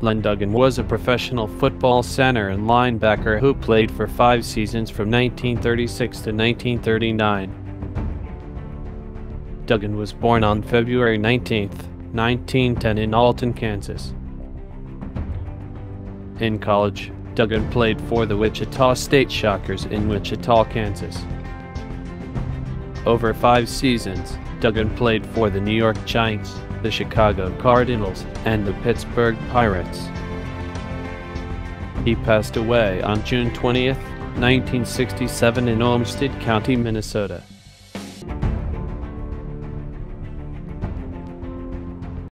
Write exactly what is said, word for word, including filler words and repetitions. Len Dugan was a professional football center and linebacker who played for five seasons from nineteen thirty-six to nineteen thirty-nine. Dugan was born on February nineteenth, nineteen ten in Alton, Kansas. In college, Dugan played for the Wichita State Shockers in Wichita, Kansas. Over five seasons, Dugan played for the New York Giants, the Chicago Cardinals, and the Pittsburgh Pirates. He passed away on June twentieth, nineteen sixty-seven in Olmsted County, Minnesota.